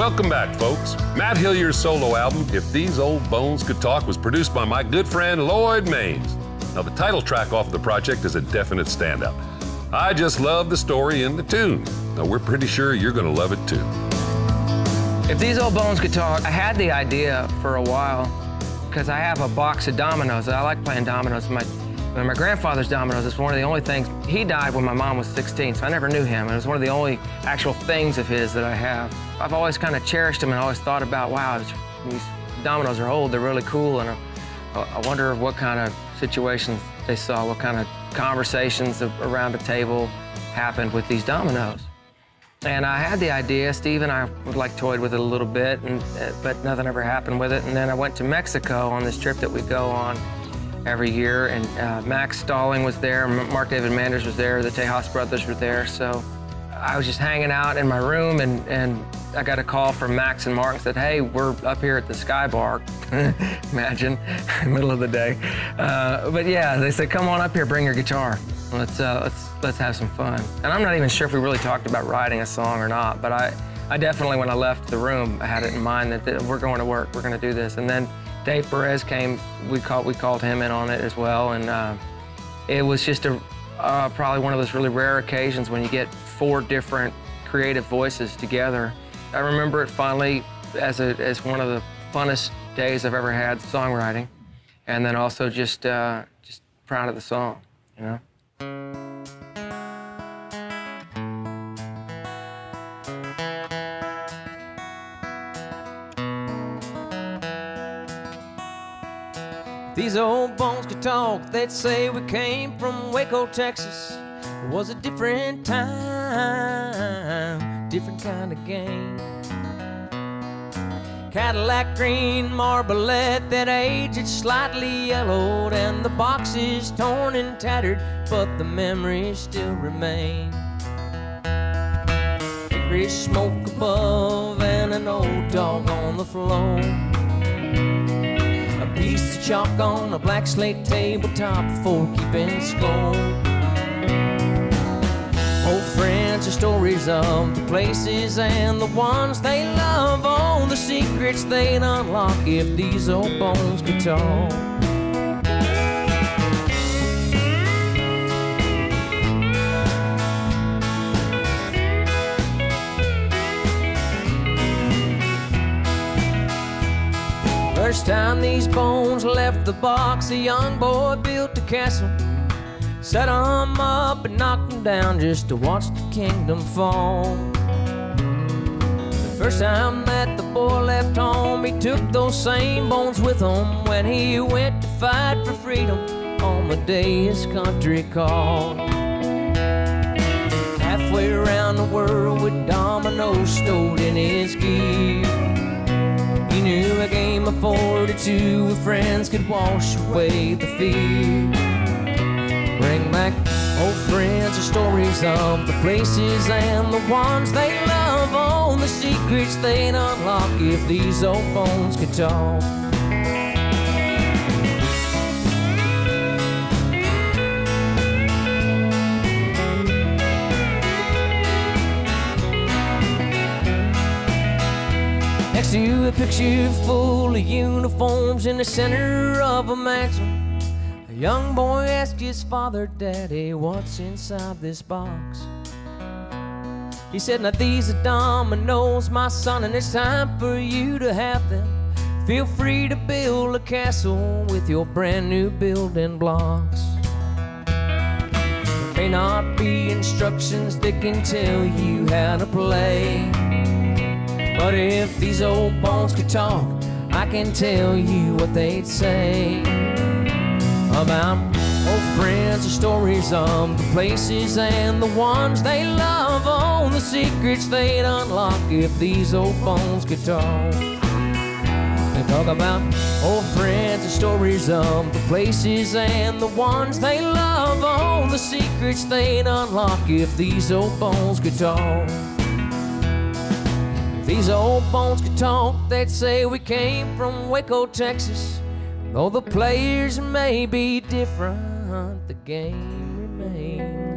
Welcome back, folks. Matt Hillyer's solo album, If These Old Bones Could Talk, was produced by my good friend Lloyd Maines. Now, the title track off of the project is a definite standout. I just love the story and the tune. Now, we're pretty sure you're going to love it, too. If These Old Bones Could Talk, I had the idea for a while because I have a box of dominoes. I like playing dominoes. My grandfather's dominoes is one of the only things. He died when my mom was 16, so I never knew him. And it was one of the only actual things of his that I have. I've always kind of cherished them and always thought about, wow, these dominoes are old, they're really cool, and I wonder what kind of situations they saw, what kind of conversations around the table happened with these dominoes. And I had the idea, Steve and I like toyed with it a little bit, but nothing ever happened with it. And then I went to Mexico on this trip that we go on every year, and Max Stalling was there, Mark David Manders was there, the Tejas brothers were there, so I was just hanging out in my room, and I got a call from Max and Mark and said, hey, we're up here at the Sky Bar, imagine, middle of the day. But yeah, they said, come on up here, bring your guitar. Let's have some fun. And I'm not even sure if we really talked about writing a song or not, but I definitely, when I left the room, I had it in mind that we're going to work, we're going to do this. And then Dave Perez came, we called him in on it as well, and it was just probably one of those really rare occasions when you get four different creative voices together. I remember it finally as one of the funnest days I've ever had songwriting, and then also just proud of the song, you know? These old bones could talk, they'd say we came from Waco, Texas. It was a different time, different kind of game. Cadillac green marblette, that aged slightly yellowed, and the box is torn and tattered, but the memories still remain. Irish smoke above and an old dog on the floor, piece of chalk on a black slate tabletop for keeping score. Old friends are stories of the places and the ones they love, all the secrets they'd unlock if these old bones could talk. First time these bones left the box, a young boy built a castle, set them up and knocked them down just to watch the kingdom fall. The first time that the boy left home, he took those same bones with him when he went to fight for freedom on the day his country called. Halfway around the world with dominoes stowed in his gear, he knew a game of 42 with friends could wash away the fear. Bring back old friends or stories of the places and the ones they love, all the secrets they'd unlock if these old bones could talk. Next to a picture full of uniforms in the center of a mansion, a young boy asked his father, Daddy, what's inside this box? He said, now these are dominoes, my son, and it's time for you to have them. Feel free to build a castle with your brand new building blocks. There may not be instructions that can tell you how to play, but if these old bones could talk, I can tell you what they'd say about old friends or stories of the places and the ones they love, all the secrets they'd unlock if these old bones could talk. They talk about old friends or stories of the places and the ones they love, all the secrets they'd unlock if these old bones could talk. These old bones could talk, they'd say we came from Waco, Texas. Though the players may be different, the game remains.